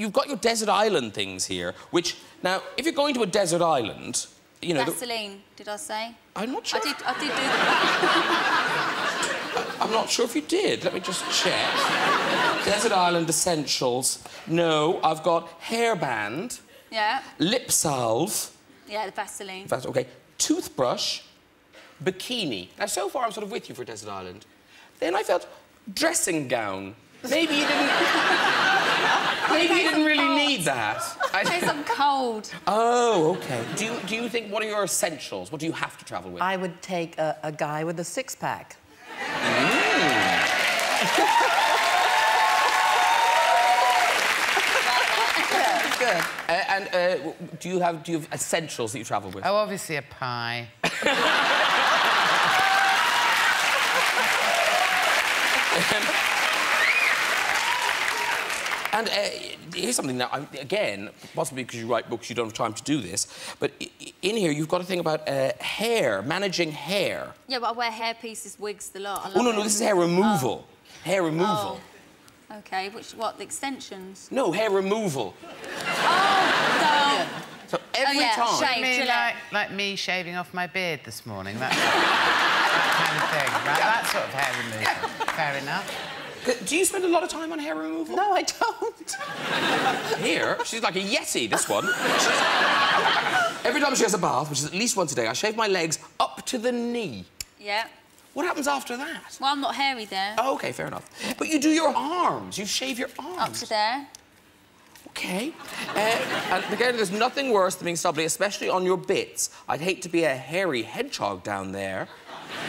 You've got your desert island things here, which, now, if you're going to a desert island, you know... Vaseline, did I say? I'm not sure. I did do that. I'm not sure if you did. Let me just check. Desert Island Essentials. No, I've got hairband. Yeah. Lip salve. Yeah, the Vaseline. OK. Toothbrush. Bikini. Now, so far, I'm sort of with you for desert island. Then I felt dressing gown. Maybe you didn't... Maybe you didn't really need that. Because I'm cold. Oh, OK. Do you think, what are your essentials? What do you have to travel with? I would take a guy with a six-pack. Mm. Good. And do you have essentials that you travel with? Oh, obviously a pie. And here's something that, again, possibly because you write books, you don't have time to do this, but in here you've got a thing about hair, managing hair. Yeah, but I wear hair pieces, wigs, the lot. Oh, no, no, this is hair removal. Oh. Hair removal. Oh. OK, which, what, the extensions? No, hair removal. Oh, so... So every time... Shave, you mean like me shaving off my beard this morning, that kind of thing, right? Yeah. That sort of hair removal. Yeah. Fair enough. Do you spend a lot of time on hair removal? No, I don't. Here, she's like a yeti, this one. Every time she has a bath, which is at least once a day, I shave my legs up to the knee. Yeah. What happens after that? Well, I'm not hairy there. Oh, OK, fair enough. But you do your arms. You shave your arms. Up to there. OK. And again, there's nothing worse than being stubbly, especially on your bits. I'd hate to be a hairy hedgehog down there.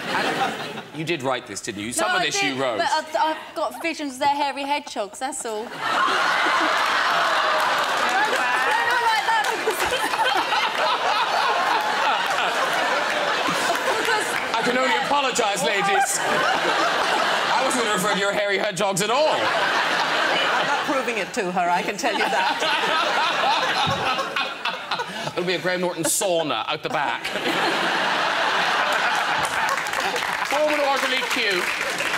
And you did write this, didn't you? Some of this you wrote. But I've got visions of their hairy hedgehogs, that's all. I don't like that because... I can only apologise, ladies. I wasn't going to refer to your hairy hedgehogs at all. I'm not proving it to her, I can tell you that. It'll be a Graham Norton sauna out the back. Formal, orderly, cute.